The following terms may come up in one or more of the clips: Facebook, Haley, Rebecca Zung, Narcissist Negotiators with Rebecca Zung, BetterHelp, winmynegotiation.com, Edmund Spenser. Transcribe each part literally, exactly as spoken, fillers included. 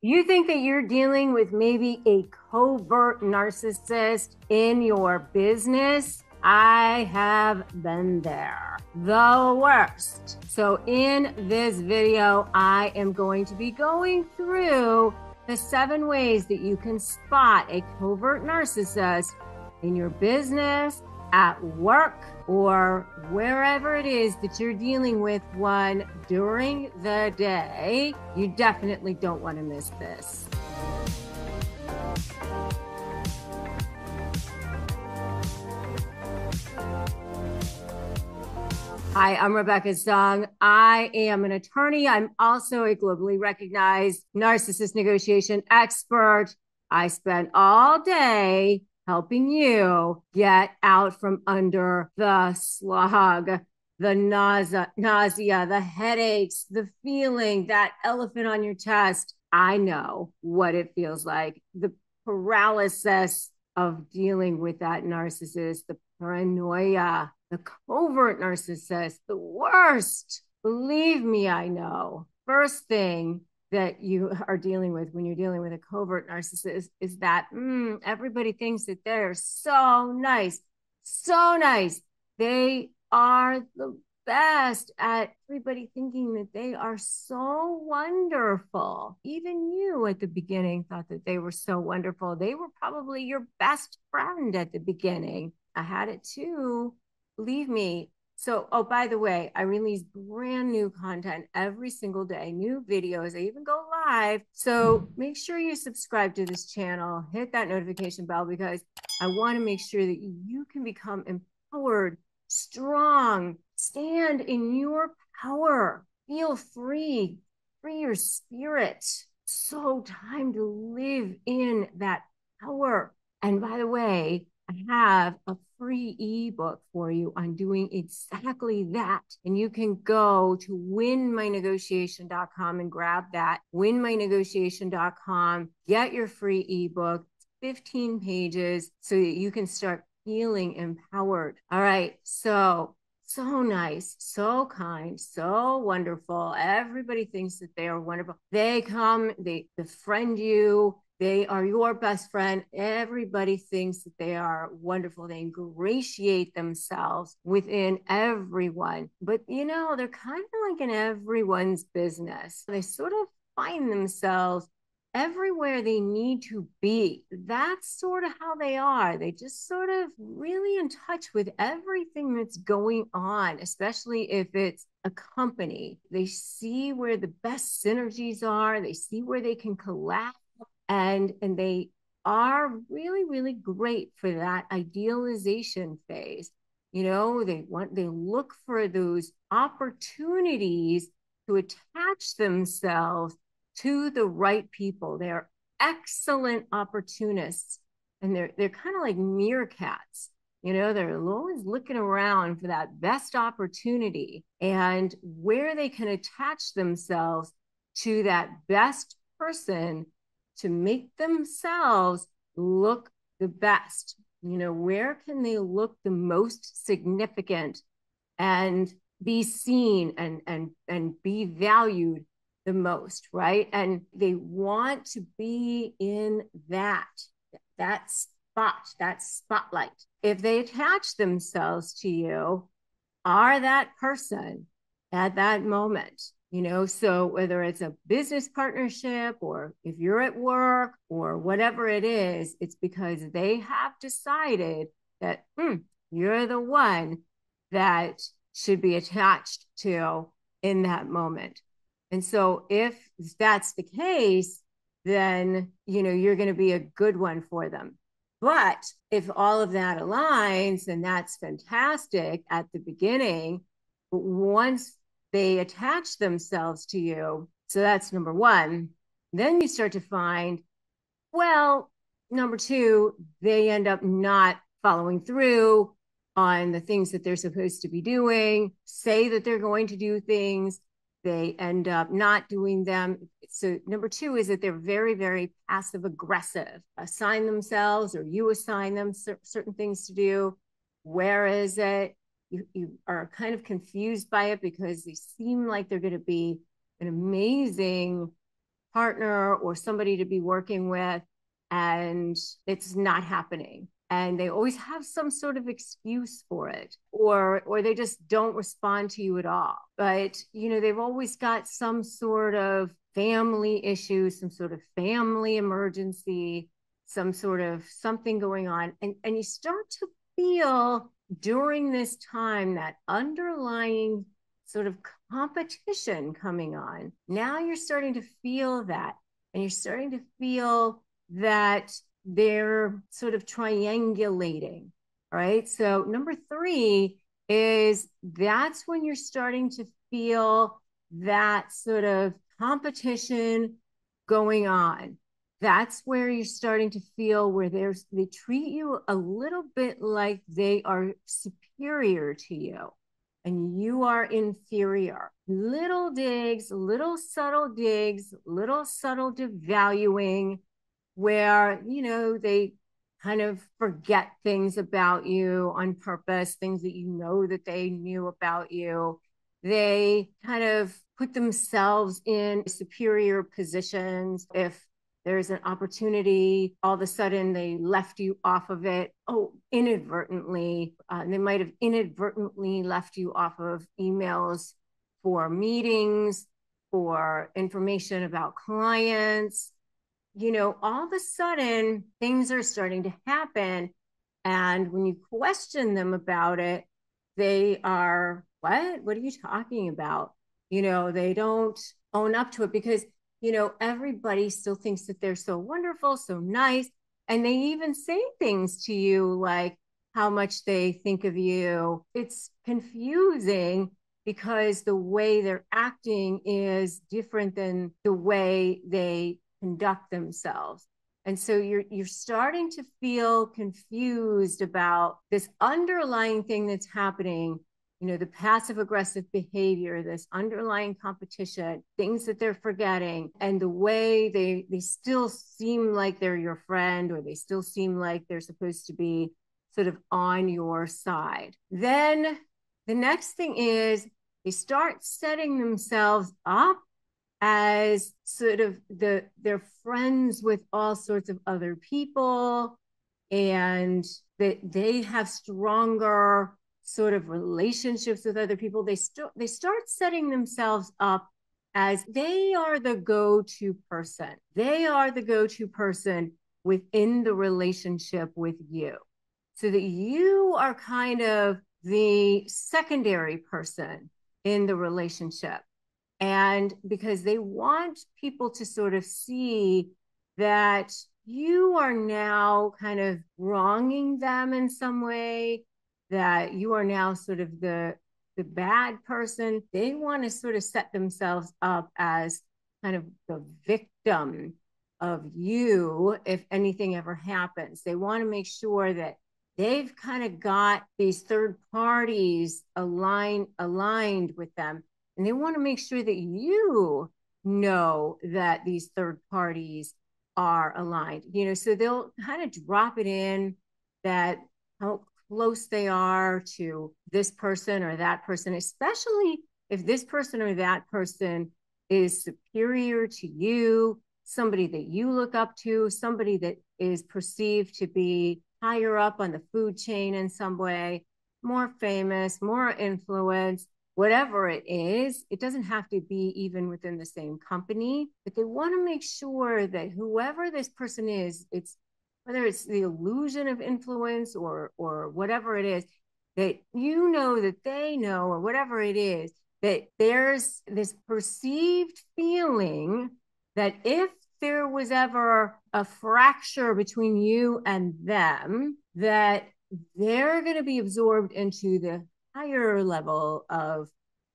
You think that you're dealing with maybe a covert narcissist in your business? I have been there. The worst. So in this video, I am going to be going through the seven ways that you can spot a covert narcissist in your business, at work, or wherever it is that you're dealing with one during the day. You definitely don't want to miss this. Hi, I'm Rebecca Zung. I am an attorney. I'm also a globally recognized narcissist negotiation expert. I spend all day helping you get out from under the slog, the nausea, nausea, the headaches, the feeling, that elephant on your chest. I know what it feels like, the paralysis of dealing with that narcissist, the paranoia, the covert narcissist, the worst. Believe me, I know. First thing that you are dealing with when you're dealing with a covert narcissist is that mm, everybody thinks that they're so nice, so nice. They are the best at everybody thinking that they are so wonderful. Even you at the beginning thought that they were so wonderful. They were probably your best friend at the beginning. I had it too, believe me. So, oh, by the way, I release brand new content every single day, new videos. I even go live. So make sure you subscribe to this channel, hit that notification bell, because I want to make sure that you can become empowered, strong, stand in your power, feel free, free your spirit. So time to live in that power. And by the way, I have a free ebook for you on doing exactly that. And you can go to win my negotiation dot com and grab that. win my negotiation dot com, get your free ebook, fifteen pages, so that you can start feeling empowered. All right. So, so nice, so kind, so wonderful. Everybody thinks that they are wonderful. They come, they befriend you. They are your best friend. Everybody thinks that they are wonderful. They ingratiate themselves within everyone. But, you know, they're kind of like in everyone's business. They sort of find themselves everywhere they need to be. That's sort of how they are. They just sort of really in touch with everything that's going on, especially if it's a company. They see where the best synergies are. They see where they can collab. And, and they are really, really great for that idealization phase. You know, they want, they look for those opportunities to attach themselves to the right people. They're excellent opportunists, and they're, they're kind of like meerkats. You know, they're always looking around for that best opportunity and where they can attach themselves to that best person to make themselves look the best. You know, where can they look the most significant and be seen and, and, and be valued the most, right? And they want to be in that, that spot, that spotlight. If they attach themselves to you, are that person at that moment. You know, so whether it's a business partnership or if you're at work or whatever it is, it's because they have decided that mm, you're the one that should be attached to in that moment. And so if that's the case, then, you know, you're going to be a good one for them. But if all of that aligns, and that's fantastic at the beginning, but once they attach themselves to you. So that's number one. Then you start to find, well, number two, they end up not following through on the things that they're supposed to be doing, say that they're going to do things. They end up not doing them. So number two is that they're very, very passive aggressive, assign themselves or you assign them cer- certain things to do. Where is it? You, you are kind of confused by it because they seem like they're going to be an amazing partner or somebody to be working with, and it's not happening. And they always have some sort of excuse for it, or or they just don't respond to you at all. But, you know, they've always got some sort of family issue, some sort of family emergency, some sort of something going on. And, and you start to feel during this time that underlying sort of competition coming on. Now you're starting to feel that, and you're starting to feel that they're sort of triangulating, right? So number three is that's when you're starting to feel that sort of competition going on. That's where you're starting to feel where there's, they treat you a little bit like they are superior to you and you are inferior. Little digs, little subtle digs, little subtle devaluing, where, you know, they kind of forget things about you on purpose, things that you know that they knew about you. They kind of put themselves in superior positions. If there's an opportunity, all of a sudden they left you off of it. Oh, inadvertently. Uh, they might have inadvertently left you off of emails for meetings, for information about clients. You know, all of a sudden things are starting to happen. And when you question them about it, they are, what? What are you talking about? You know, they don't own up to it because, you know, everybody still thinks that they're so wonderful, so nice. And they even say things to you like how much they think of you. It's confusing because the way they're acting is different than the way they conduct themselves. And so you're you're starting to feel confused about this underlying thing that's happening, you know, the passive aggressive behavior, this underlying competition, things that they're forgetting, and the way they they still seem like they're your friend, or they still seem like they're supposed to be sort of on your side. Then the next thing is they start setting themselves up as sort of the they're friends with all sorts of other people, and that they have stronger sort of relationships with other people. They st- they start setting themselves up as they are the go-to person. They are the go-to person within the relationship with you, so that you are kind of the secondary person in the relationship. And because they want people to sort of see that you are now kind of wronging them in some way, that you are now sort of the, the bad person. They want to sort of set themselves up as kind of the victim of you if anything ever happens. They want to make sure that they've kind of got these third parties aligned, aligned with them. And they want to make sure that you know that these third parties are aligned, you know, so they'll kind of drop it in that how close they are to this person or that person, especially if this person or that person is superior to you, somebody that you look up to, somebody that is perceived to be higher up on the food chain in some way, more famous, more influence. Whatever it is, it doesn't have to be even within the same company, but they want to make sure that whoever this person is, it's whether it's the illusion of influence or or whatever it is, that you know that they know, or whatever it is, that there's this perceived feeling that if there was ever a fracture between you and them, that they're going to be absorbed into the higher level of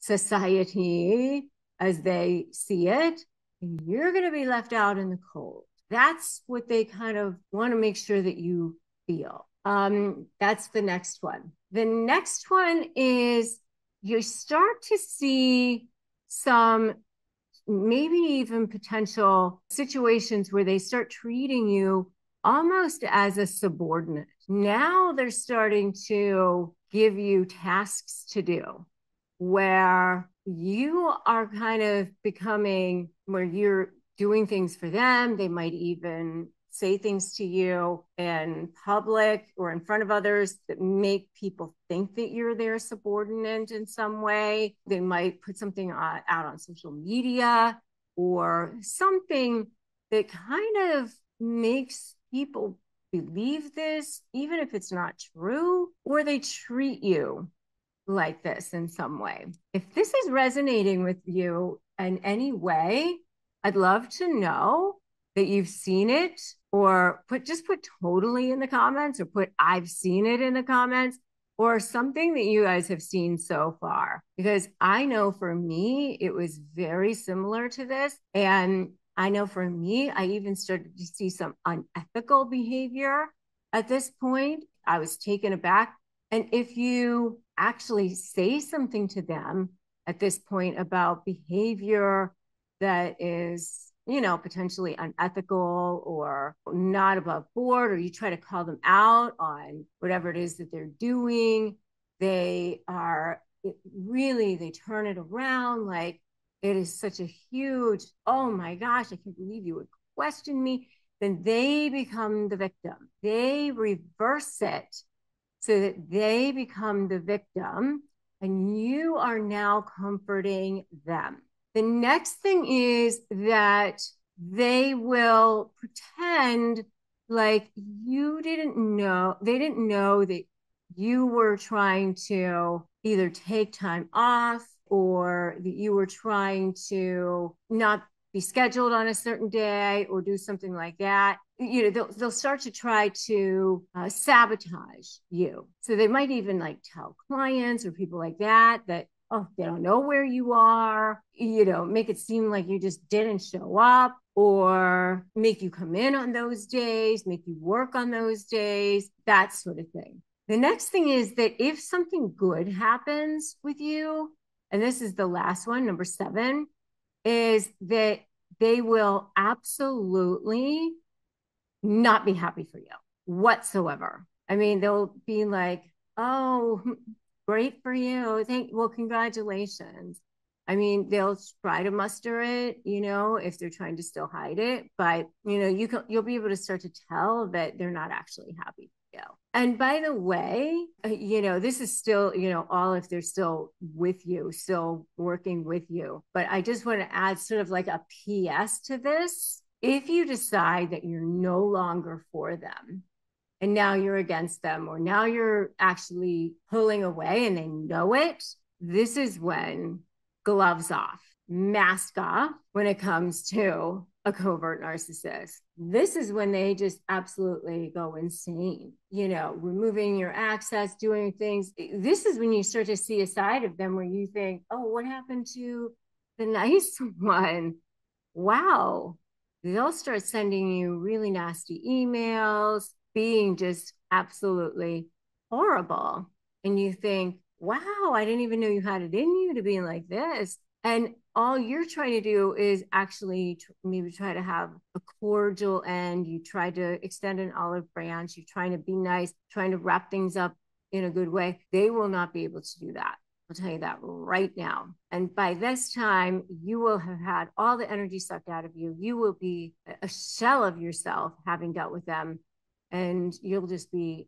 society as they see it, and you're going to be left out in the cold. That's what they kind of want to make sure that you feel. Um, that's the next one. The next one is you start to see some maybe even potential situations where they start treating you almost as a subordinate. Now they're starting to give you tasks to do where you are kind of becoming, where you're doing things for them. They might even say things to you in public or in front of others that make people think that you're their subordinate in some way. They might put something out on social media or something that kind of makes people believe this, even if it's not true, or they treat you like this in some way. If this is resonating with you in any way, I'd love to know that you've seen it, or put just put totally in the comments, or put I've seen it in the comments, or something that you guys have seen so far. Because I know for me, it was very similar to this. And I know for me, I even started to see some unethical behavior at this point. I was taken aback. And if you actually say something to them at this point about behavior that is, you know, potentially unethical or not above board, or you try to call them out on whatever it is that they're doing, they are it really, they turn it around. Like, it is such a huge, oh my gosh, I can't believe you would question me. Then they become the victim. They reverse it so that they become the victim, and you are now comforting them. The next thing is that they will pretend like you didn't know, they didn't know that you were trying to either take time off, or that you were trying to not be scheduled on a certain day or do something like that. You know, they'll, they'll start to try to uh, sabotage you. So they might even like tell clients or people like that, that, oh, they don't know where you are, you know, make it seem like you just didn't show up, or make you come in on those days, make you work on those days, that sort of thing. The next thing is that if something good happens with you, and this is the last one, number seven, is that they will absolutely not be happy for you whatsoever. I mean, they'll be like, oh, great for you. Thank well, congratulations. I mean, they'll try to muster it, you know, if they're trying to still hide it, but you know, you can, you'll be able to start to tell that they're not actually happy for you. And by the way, you know, this is still, you know, all if they're still with you, still working with you, but I just want to add sort of like a P S to this. If you decide that you're no longer for them, and now you're against them, or now you're actually pulling away and they know it, this is when gloves off, mask off when it comes to a covert narcissist. This is when they just absolutely go insane, you know, removing your access, doing things. This is when you start to see a side of them where you think, oh, what happened to the nice one? Wow. They'll start sending you really nasty emails, being just absolutely horrible. And you think, wow, I didn't even know you had it in you to be like this. And all you're trying to do is actually maybe try to have a cordial end. You try to extend an olive branch. You're trying to be nice, trying to wrap things up in a good way. They will not be able to do that. I'll tell you that right now. And by this time, you will have had all the energy sucked out of you. You will be a shell of yourself having dealt with them. And you'll just be,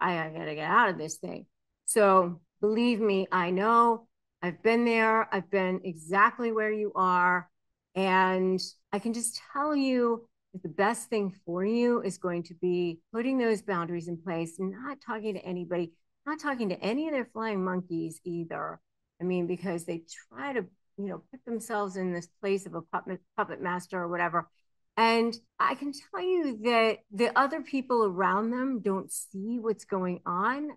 I gotta get out of this thing. So believe me, I know, I've been there. I've been exactly where you are. And I can just tell you that the best thing for you is going to be putting those boundaries in place, not talking to anybody, not talking to any of their flying monkeys either. I mean, because they try to, you know, put themselves in this place of a puppet, puppet master or whatever. And I can tell you that the other people around them don't see what's going on.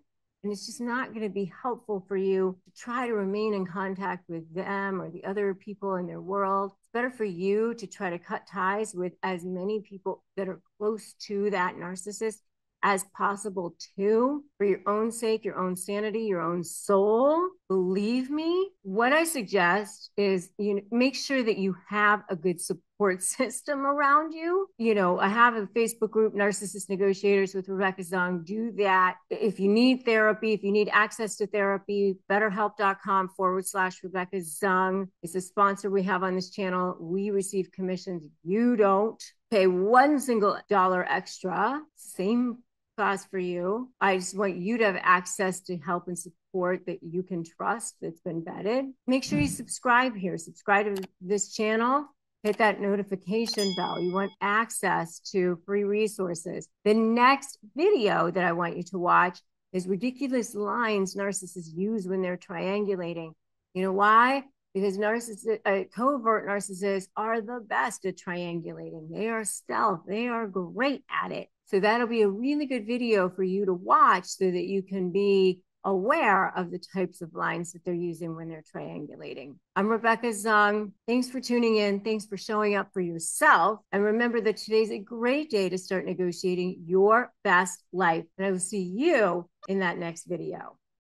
And it's just not going to be helpful for you to try to remain in contact with them or the other people in their world. It's better for you to try to cut ties with as many people that are close to that narcissist as possible too, for your own sake, your own sanity, your own soul. Believe me, what I suggest is, you know, make sure that you have a good support support system around you. You know, I have a Facebook group, Narcissist Negotiators with Rebecca Zung. Do that. If you need therapy, if you need access to therapy, BetterHelp.com forward slash Rebecca Zung is a sponsor we have on this channel. We receive commissions. You don't pay one single dollar extra. Same class for you. I just want you to have access to help and support that you can trust, that's been vetted. Make sure you subscribe here. Subscribe to this channel. Hit that notification bell. You want access to free resources. The next video that I want you to watch is ridiculous lines narcissists use when they're triangulating. You know why? Because narcissists, uh, covert narcissists are the best at triangulating. They are stealth. They are great at it. So that'll be a really good video for you to watch so that you can be aware of the types of lines that they're using when they're triangulating. I'm Rebecca Zung. Thanks for tuning in. Thanks for showing up for yourself. And remember that today's a great day to start negotiating your best life. And I will see you in that next video.